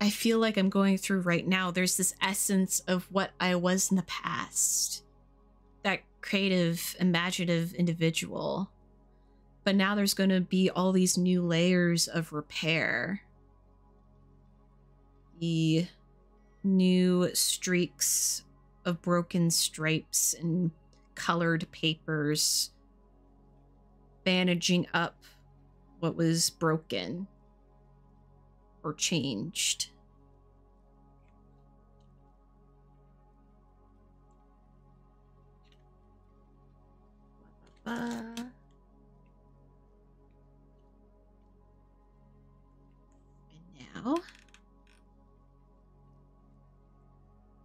I feel like I'm going through right now. There's this essence of what I was in the past, that creative, imaginative individual. But now there's going to be all these new layers of repair. The new streaks of broken stripes and colored papers, bandaging up what was broken or changed. Uh. And now,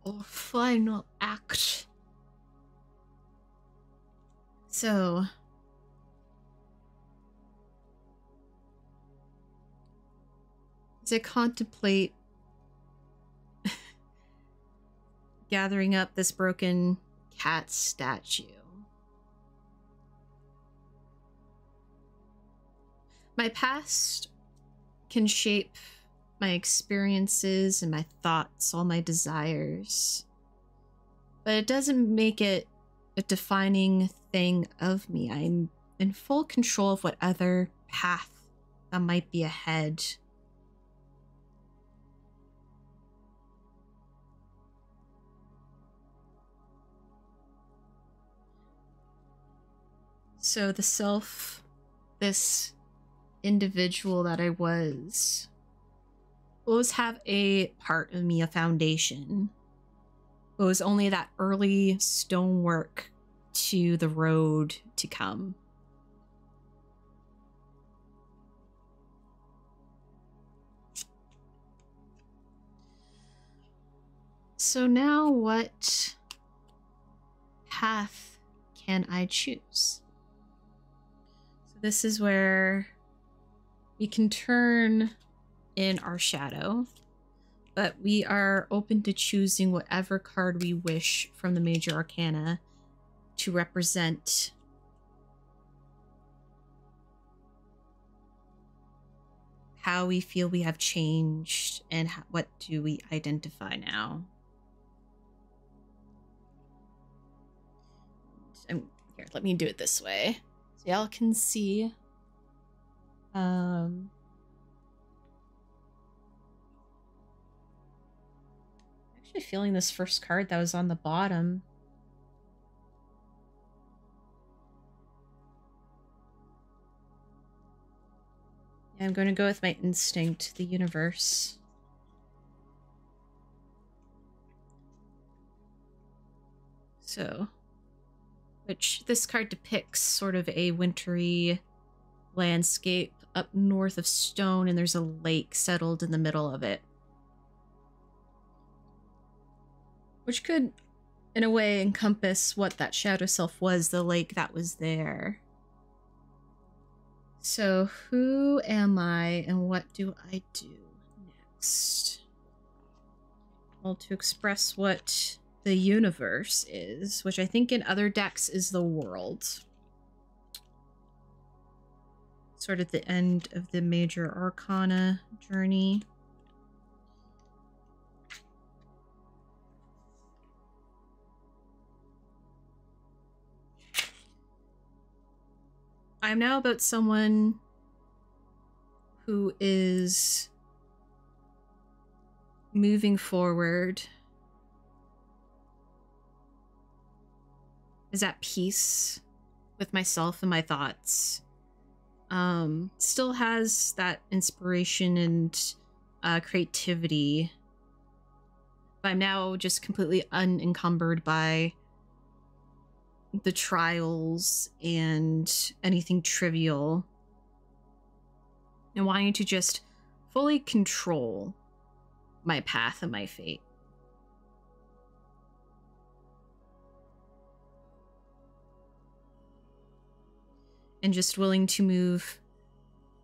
our final act. So, as I contemplate gathering up this broken cat statue, my past can shape my experiences and my thoughts, all my desires, but it doesn't make it a defining thing of me. I'm in full control of what other path that might be ahead. So the self, this individual that I was, will always have a part of me, a foundation. It was only that early stonework to the road to come. So now what path can I choose? So this is where we can turn in our shadow, but we are open to choosing whatever card we wish from the Major Arcana to represent how we feel we have changed and what do we identify now. I'm, here, let me do it this way so y'all can see. Um, actually feeling this first card that was on the bottom. Yeah, I'm going to go with my instinct, the universe. So, which this card depicts sort of a wintry landscape up north of Stone, and there's a lake settled in the middle of it, which could in a way encompass what that shadow self was, the lake that was there. So who am I and what do I do next? Well, to express what the universe is, which I think in other decks is the world, sort of the end of the Major Arcana journey. I am now about someone who is moving forward, is at peace with myself and my thoughts. Um, still has that inspiration and uh, creativity, but I'm now just completely unencumbered by the trials and anything trivial, and wanting to just fully control my path and my fate. And just willing to move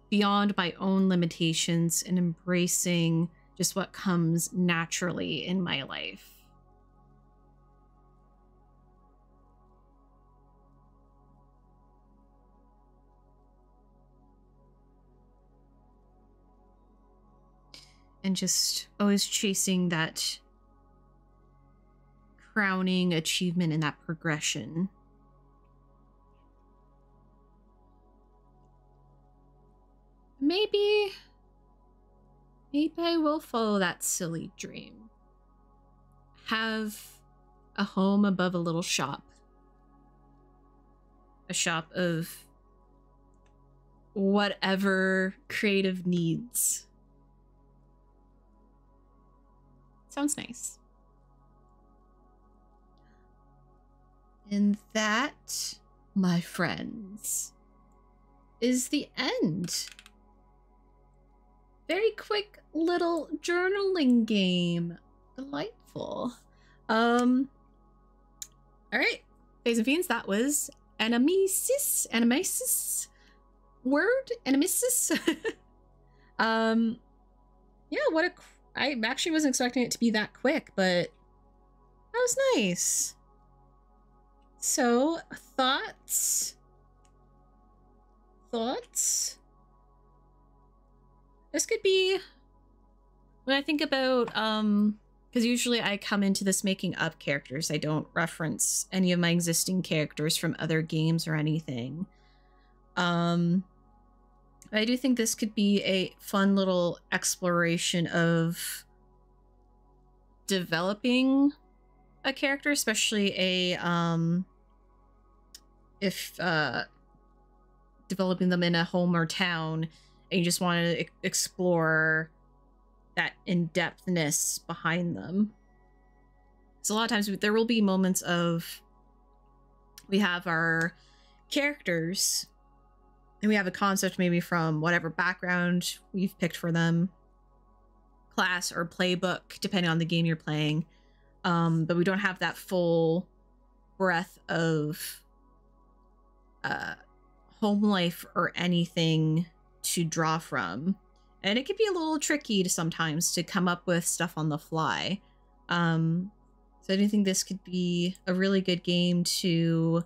beyond my own limitations and embracing just what comes naturally in my life. And just always chasing that crowning achievement and that progression. Maybe, maybe I will follow that silly dream. Have a home above a little shop. A shop of whatever creative needs. Sounds nice. And that, my friends, is the end. Very quick little journaling game. Delightful. Um, all right, Fays and Fiends, that was Anamnesis, Anamnesis, word, Anamnesis. um, yeah, what a, I actually wasn't expecting it to be that quick, but that was nice. So, thoughts, thoughts. This could be, when I think about, um, because usually I come into this making up characters. I don't reference any of my existing characters from other games or anything. Um, I do think this could be a fun little exploration of developing a character, especially a, um, if, uh, developing them in a home or town. And you just want to explore that in-depthness behind them. So a lot of times we, there will be moments of we have our characters and we have a concept maybe from whatever background we've picked for them, class or playbook, depending on the game you're playing. Um, but we don't have that full breadth of uh, home life or anything to draw from, and it can be a little tricky to sometimes to come up with stuff on the fly. Um, so I do think this could be a really good game to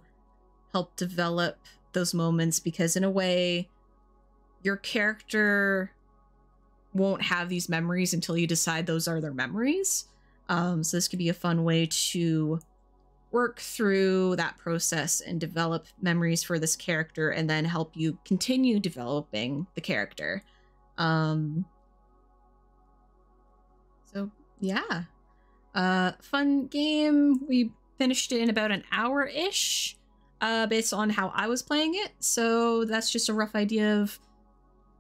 help develop those moments, because in a way your character won't have these memories until you decide those are their memories. Um, so this could be a fun way to work through that process and develop memories for this character, and then help you continue developing the character. Um, so yeah, uh, fun game. We finished it in about an hour-ish, uh, based on how I was playing it. So that's just a rough idea of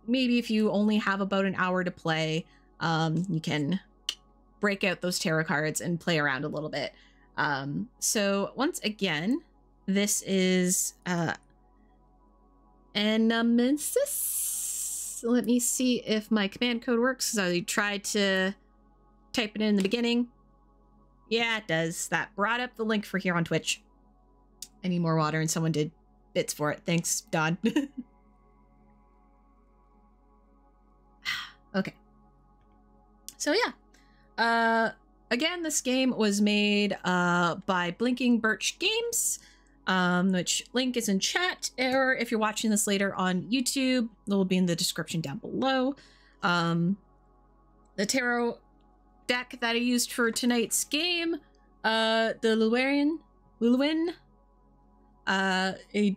maybe if you only have about an hour to play, um, you can break out those tarot cards and play around a little bit. Um, so once again, this is, uh, Anamnesis. Let me see if my command code works, because I tried to type it in the beginning. Yeah, it does. That brought up the link for here on Twitch. I need more water, and someone did bits for it. Thanks, Don. Okay. So yeah, uh... again, this game was made uh, by Blinking Birch Games, um, which link is in chat, or if you're watching this later on YouTube, it will be in the description down below. Um, the tarot deck that I used for tonight's game, uh, the Llewellyn, Llewellyn, uh, a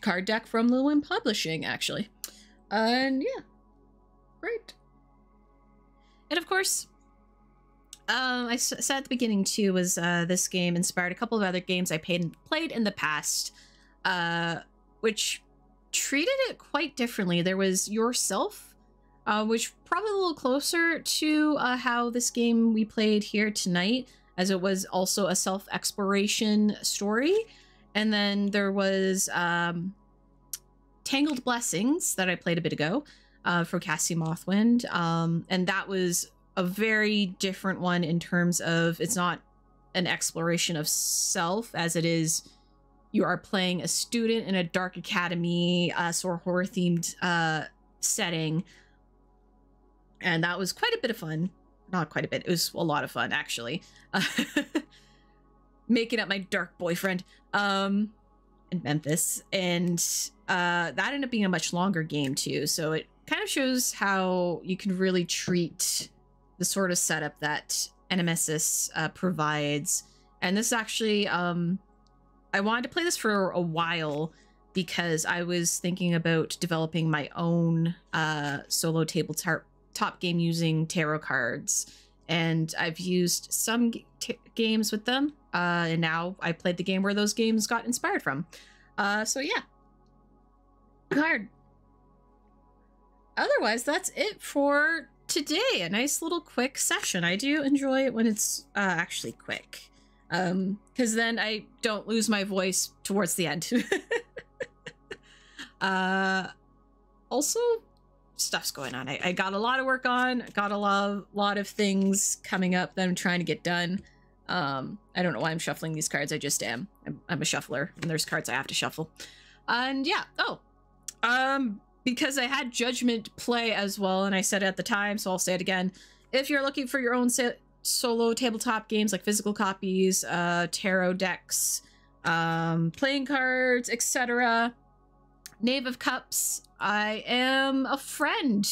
card deck from Llewellyn Publishing, actually. And yeah, great. And of course, um, I s said at the beginning too, was uh, this game inspired a couple of other games I paid and played in the past, uh, which treated it quite differently. There was Yourself, uh, which probably a little closer to uh, how this game we played here tonight, as it was also a self-exploration story. And then there was um, Tangled Blessings that I played a bit ago uh, for Cassie Mothwind. Um, and that was a very different one in terms of it's not an exploration of self as it is. You are playing a student in a dark academy, uh, sort of horror-themed uh, setting. And that was quite a bit of fun. Not quite a bit. It was a lot of fun, actually. Uh, making up my dark boyfriend um, in Memphis. And uh, that ended up being a much longer game, too. So it kind of shows how you can really treat the sort of setup that Anamnesis uh, provides. And this actually, um, I wanted to play this for a while because I was thinking about developing my own uh, solo tabletop top game using tarot cards, and I've used some t games with them, uh and now I played the game where those games got inspired from, uh so yeah. Card otherwise, that's it for today. A nice little quick session. I do enjoy it when it's uh actually quick, um because then I don't lose my voice towards the end. uh also, stuff's going on. I, I got a lot of work on, got a lot, lot of things coming up that I'm trying to get done. Um, I don't know why I'm shuffling these cards. I just am. I'm, I'm a shuffler, and there's cards I have to shuffle. And yeah. Oh, um, because I had Judgment play as well, and I said it at the time, so I'll say it again. If you're looking for your own solo tabletop games, like physical copies, uh, tarot decks, um, playing cards, et cetera, Knave of Cups, I am a friend.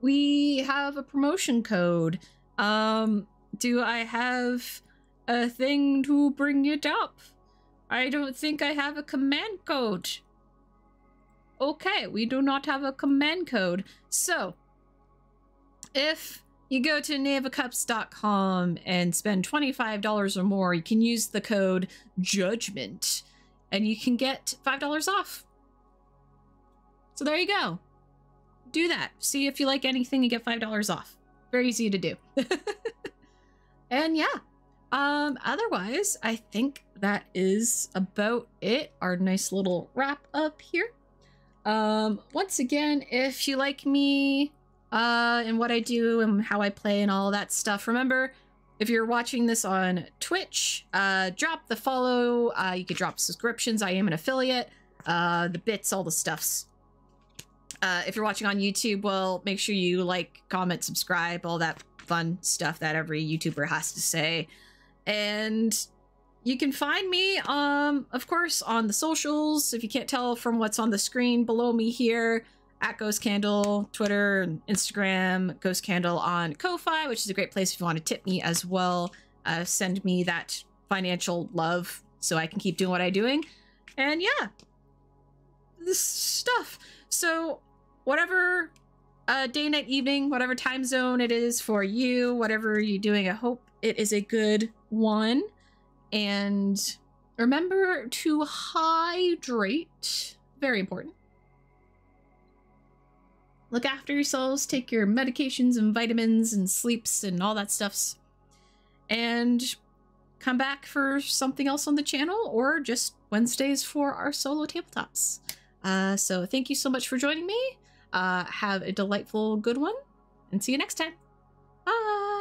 We have a promotion code. Um, do I have a thing to bring it up? I don't think I have a command code. Okay, we do not have a command code. So, if you go to naiva cups dot com and spend twenty-five dollars or more, you can use the code JUDGMENT and you can get five dollars off. So there you go. Do that. See if you like anything, you get five dollars off. Very easy to do. And yeah, um, otherwise, I think that is about it. Our nice little wrap up here. Um, once again, if you like me uh, and what I do and how I play and all that stuff, remember, if you're watching this on Twitch, uh, drop the follow. Uh, you could drop subscriptions. I am an affiliate. Uh, the bits, all the stuffs. Uh, if you're watching on YouTube, well, make sure you like, comment, subscribe, all that fun stuff that every YouTuber has to say. And you can find me, um, of course, on the socials. If you can't tell from what's on the screen below me here, at Ghost Candle, Twitter, and Instagram, Ghost Candle on Ko-Fi, which is a great place if you want to tip me as well. Uh, send me that financial love so I can keep doing what I'm doing. And yeah, this stuff. So, whatever uh, day, night, evening, whatever time zone it is for you, whatever you're doing, I hope it is a good one. And remember to hydrate. Very important. Look after yourselves. Take your medications and vitamins and sleeps and all that stuff. And come back for something else on the channel, or just Wednesdays for our solo tabletops. Uh, so thank you so much for joining me. Uh, have a delightful, good one, and see you next time. Bye!